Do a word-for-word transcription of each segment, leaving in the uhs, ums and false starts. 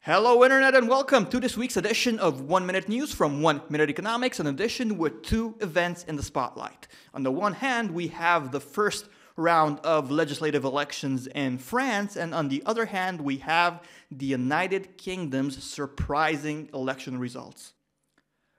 Hello Internet and welcome to this week's edition of One Minute News from One Minute Economics, an edition with two events in the spotlight. On the one hand, we have the first round of legislative elections in France, and on the other hand, we have the United Kingdom's surprising election results.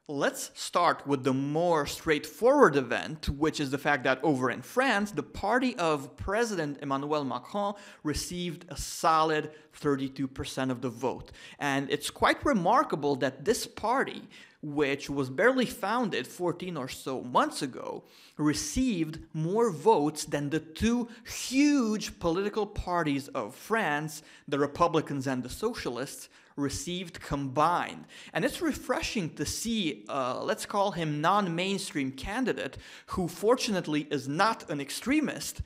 Let's start with the more straightforward event, which is the fact that over in France, the party of President Emmanuel Macron received a solid thirty-two percent of the vote. And it's quite remarkable that this party, which was barely founded fourteen or so months ago, received more votes than the two huge political parties of France, the Republicans and the Socialists, received combined. And it's refreshing to see, uh, let's call him non-mainstream candidate, who fortunately is not an extremist,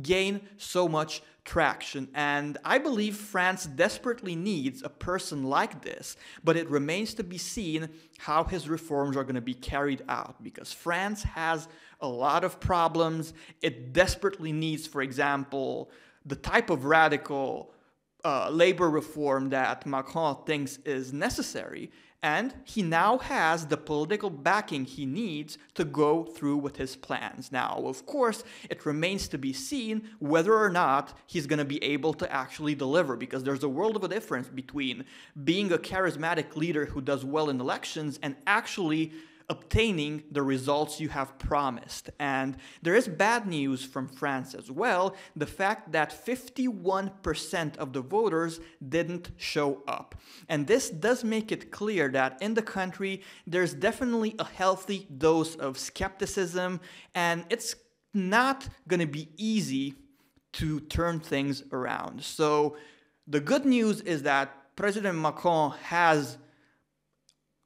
gain so much traction. And I believe France desperately needs a person like this, but it remains to be seen how his reforms are going to be carried out, because France has a lot of problems. It desperately needs, for example, the type of radical Uh, labor reform that Macron thinks is necessary, and he now has the political backing he needs to go through with his plans. Now, of course, it remains to be seen whether or not he's going to be able to actually deliver, because there's a world of a difference between being a charismatic leader who does well in elections and actually obtaining the results you have promised. And there is bad news from France as well, the fact that fifty-one percent of the voters didn't show up. And this does make it clear that in the country, there's definitely a healthy dose of skepticism, and it's not going to be easy to turn things around. So the good news is that President Macron has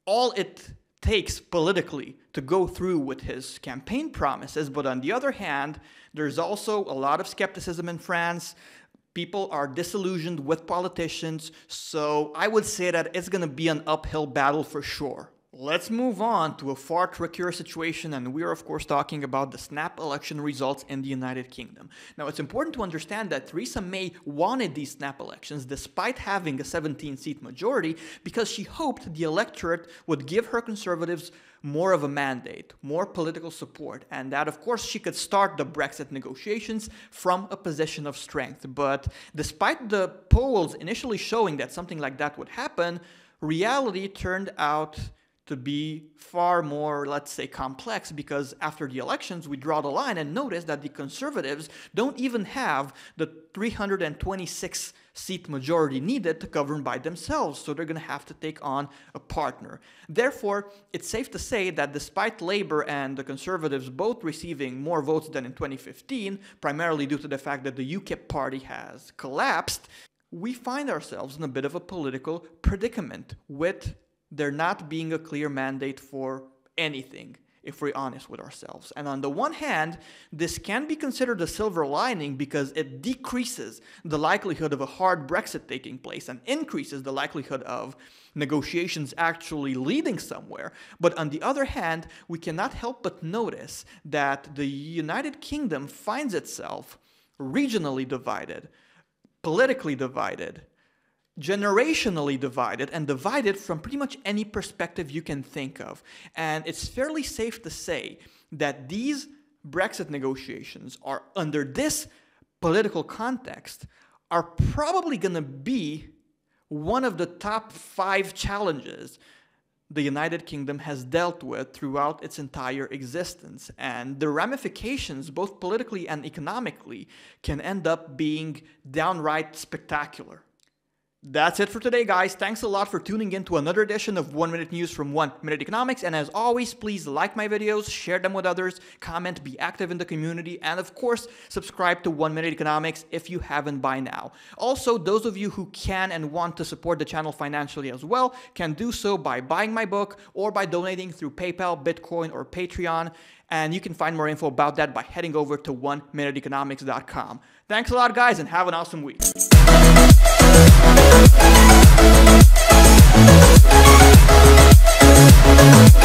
all it takes politically to go through with his campaign promises, but on the other hand, there's also a lot of skepticism in France. People are disillusioned with politicians, so I would say that it's going to be an uphill battle for sure. Let's move on to a far trickier situation, and we are of course talking about the snap election results in the United Kingdom. Now, it's important to understand that Theresa May wanted these snap elections despite having a seventeen seat majority, because she hoped the electorate would give her Conservatives more of a mandate, more political support, and that of course she could start the Brexit negotiations from a position of strength. But despite the polls initially showing that something like that would happen, reality turned out to be far more, let's say, complex, because after the elections, we draw the line and notice that the Conservatives don't even have the three hundred twenty-six seat majority needed to govern by themselves, so they're going to have to take on a partner. Therefore, it's safe to say that despite Labour and the Conservatives both receiving more votes than in twenty fifteen, primarily due to the fact that the U KIP party has collapsed, we find ourselves in a bit of a political predicament with there not being a clear mandate for anything, if we're honest with ourselves. And on the one hand, this can be considered a silver lining, because it decreases the likelihood of a hard Brexit taking place and increases the likelihood of negotiations actually leading somewhere. But on the other hand, we cannot help but notice that the United Kingdom finds itself regionally divided, politically divided, generationally divided, and divided from pretty much any perspective you can think of. And it's fairly safe to say that these Brexit negotiations are, under this political context, are probably going to be one of the top five challenges the United Kingdom has dealt with throughout its entire existence. And the ramifications, both politically and economically, can end up being downright spectacular. That's it for today, guys. Thanks a lot for tuning in to another edition of One Minute News from One Minute Economics. And as always, please like my videos, share them with others, comment, be active in the community, and of course, subscribe to One Minute Economics if you haven't by now. Also, those of you who can and want to support the channel financially as well can do so by buying my book or by donating through PayPal, Bitcoin, or Patreon. And you can find more info about that by heading over to one minute economics dot com. Thanks a lot, guys, and have an awesome week. We'll be right back.